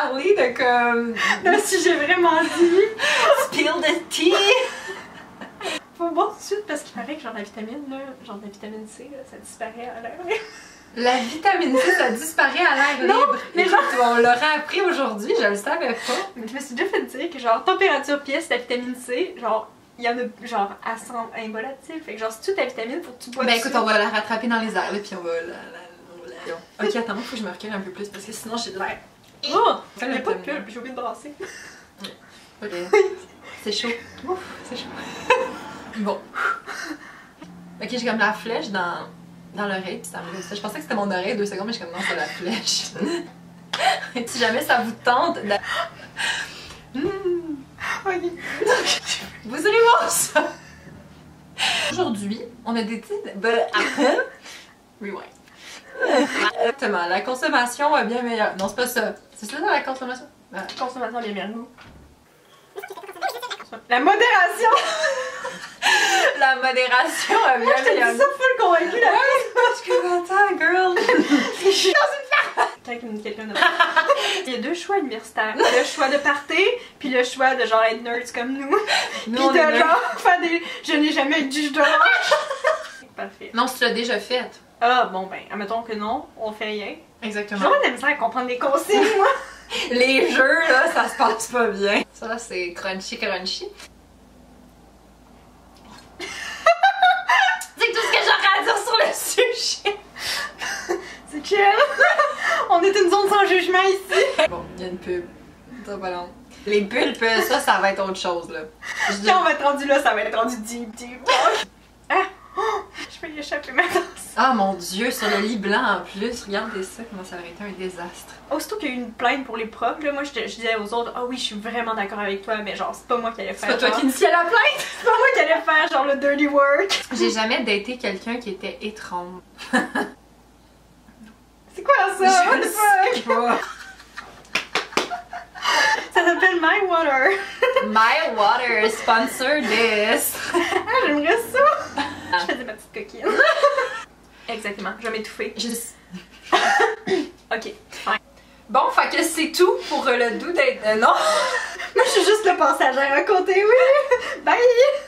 parler de comme... Là, si j'ai vraiment dit... Spill the tea! Faut boire tout de suite parce qu'il paraît que genre la vitamine, là, genre la vitamine C, là, ça disparaît à l'air libre. La vitamine C, ça disparaît à l'air libre. Non, mais genre... On l'aurait appris aujourd'hui, je le savais pas. Mais je me suis déjà fait dire que genre température pièce, la vitamine C, genre... Il y en a genre à 100 involatiles. Fait que genre si tu as ta vitamine, faut que tu bois. Ben écoute, on va la rattraper dans les airs là, puis on va la... Ok, attends, faut que je me recule un peu plus parce que sinon j'ai de l'air. Oh! J'ai pas de pub, j'ai oublié de brasser. Ok. C'est chaud. Ouf, c'est chaud. Bon. Ok, j'ai comme la flèche dans l'oreille, puis c'est arrivé ça. Je pensais que c'était mon oreille 2 secondes, mais je commence à la flèche. Et si jamais ça vous tente de... Ok. Vous allez voir ça! Aujourd'hui, on a décidé de... Rewind. Exactement, la consommation est bien meilleure. Non, c'est pas ça. C'est cela dans la consommation? La consommation bien meilleure. La modération! La modération est bien meilleure. J'étais ça full convaincue là. Parce que attends, girl! Je suis dans une ferme! Il y a 2 choix universitaires. Le choix de party, puis le choix de genre être nerds comme nous. Puis de genre faire des... Je n'ai jamais eu de juge d'orange. Parfait. Non, tu l'as déjà fait. Ah bon ben, admettons que non, on fait rien. Exactement. J'ai vraiment de la misère à comprendre les consignes, moi. Les jeux, là, ça se passe pas bien. Ça, c'est crunchy. C'est tout ce que j'aurais à dire sur le sujet. C'est chill. On est une zone sans jugement ici. Bon, il y a une pub. Ça va long. Les pulpes, ça va être autre chose, là. Quand on va être rendu là, ça va être rendu deep. Ah! Oh, je vais y échapper ma tasse. Ah mon dieu, sur le lit blanc en plus, regardez ça, comment ça aurait été un désastre. Aussitôt qu'il y a eu une plainte pour les profs, là, moi je disais aux autres, ah oui, je suis vraiment d'accord avec toi, mais genre, c'est pas moi qui allais faire. C'est pas toi qui initiais la plainte! C'est pas moi qui allais faire, genre, le dirty work! J'ai jamais daté quelqu'un qui était étrange. C'est quoi ça? What the fuck? Ça s'appelle My Water. My Water, sponsor this. Ah, j'aimerais ça! Je faisais ma petite coquine. Exactement, je vais m'étouffer. Juste. Ok, fine. Bon, fait que c'est tout pour le doux d'être. Non! Moi, je suis juste le passagère à côté, oui! Bye!